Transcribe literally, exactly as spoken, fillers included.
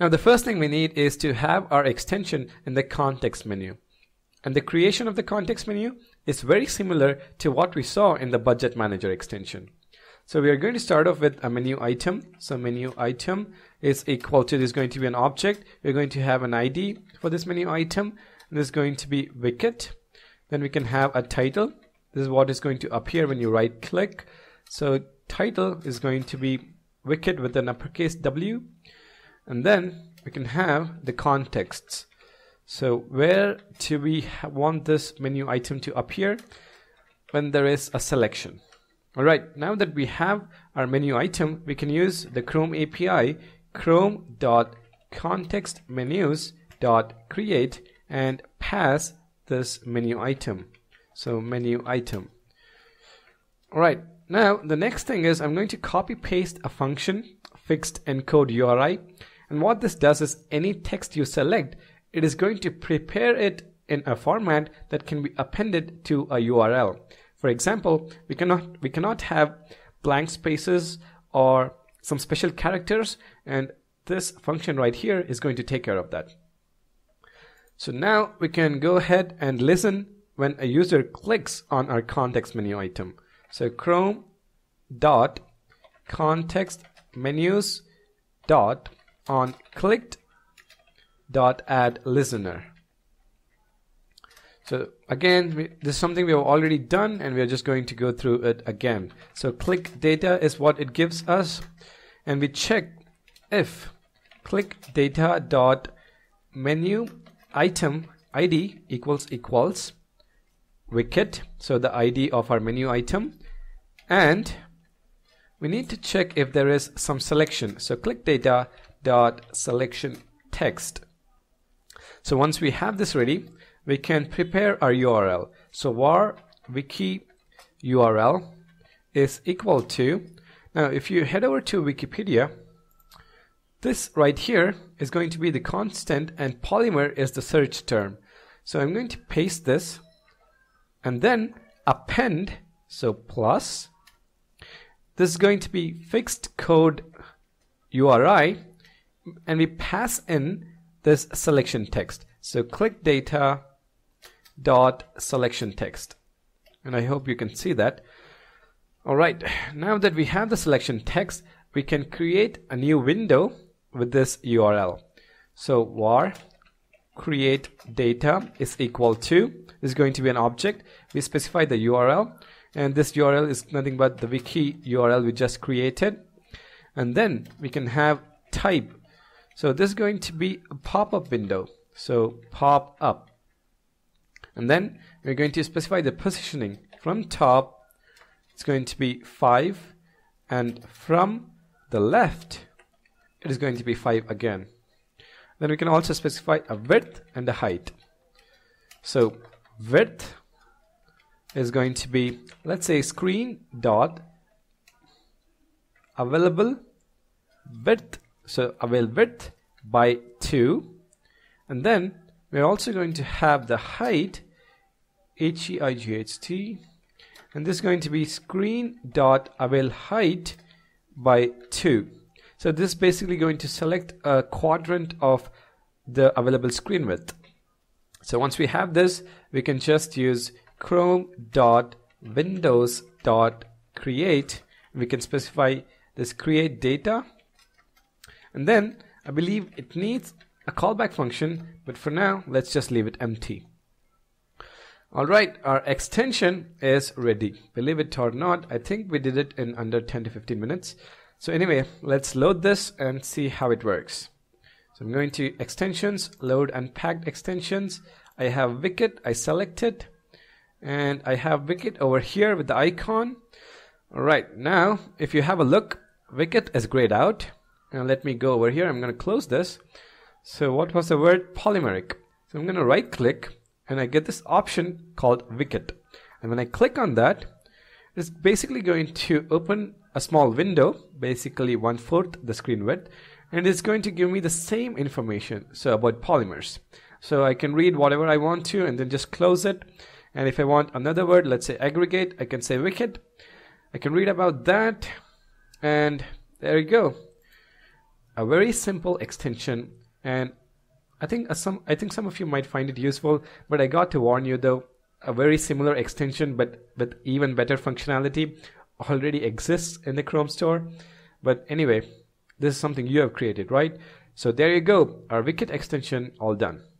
Now the first thing we need is to have our extension in the context menu. And the creation of the context menu is very similar to what we saw in the budget manager extension. So we are going to start off with a menu item. So menu item is equal to, this is going to be an object. We're going to have an I D for this menu item. This is going to be Wikit. Then we can have a title. This is what is going to appear when you right click. So title is going to be Wikit with an uppercase W. And then we can have the contexts. So where do we want this menu item to appear? When there is a selection. All right, now that we have our menu item, we can use the Chrome A P I, chrome.contextmenus.create and pass this menu item. So menu item. All right, now the next thing is I'm going to copy paste a function, fixed encode U R I. And what this does is any text you select, it is going to prepare it in a format that can be appended to a U R L. For example, we cannot, we cannot have blank spaces or some special characters, and this function right here is going to take care of that. So now we can go ahead and listen when a user clicks on our context menu item. So chrome.contextmenus.onClicked dot add listener. So again, we, this is something we have already done and we are just going to go through it again. So click data is what it gives us, and we check if click data dot menu item I D equals equals Wikit, so the I D of our menu item, and we need to check if there is some selection. So click data dot selection text. So once we have this ready, we can prepare our U R L. So var wiki U R L is equal to, now if you head over to Wikipedia, this right here is going to be the constant and polymer is the search term. So I'm going to paste this and then append, so plus, this is going to be fixed code U R I, and we pass in this selection text. So click data dot selection text, and I hope you can see that. All right, now that we have the selection text, we can create a new window with this U R L. So var create data is equal to, this is going to be an object, we specify the U R L, and this U R L is nothing but the wiki U R L we just created, and then we can have type. So this is going to be a pop-up window. So pop up. And then we're going to specify the positioning. From top, it's going to be five. And from the left, it is going to be five again. Then we can also specify a width and a height. So width is going to be, let's say, screen dot available width. So avail width by two, and then we're also going to have the height H E I G H T, and this is going to be screen dot avail height by two. So this is basically going to select a quadrant of the available screen width. So once we have this, we can just use Chrome dot windows dot create. We can specify this create data. And then I believe it needs a callback function, but for now, let's just leave it empty. All right, our extension is ready. Believe it or not, I think we did it in under ten to fifteen minutes. So anyway, let's load this and see how it works. So I'm going to extensions, load unpacked extensions. I have Wikit, I select it, and I have Wikit over here with the icon. All right, now if you have a look, Wikit is grayed out. Now let me go over here. I'm going to close this. So what was the word? Polymeric. So I'm going to right click and I get this option called Wikit. And when I click on that, it's basically going to open a small window, basically one fourth the screen width, and it's going to give me the same information. So about polymers. So I can read whatever I want to and then just close it. And if I want another word, let's say aggregate, I can say Wikit. I can read about that. And there you go. a very simple extension, and I think uh, some I think some of you might find it useful, but I got to warn you though, a very similar extension but with even better functionality already exists in the Chrome store. But anyway, this is something you have created, right? So there you go, our Wikit extension all done.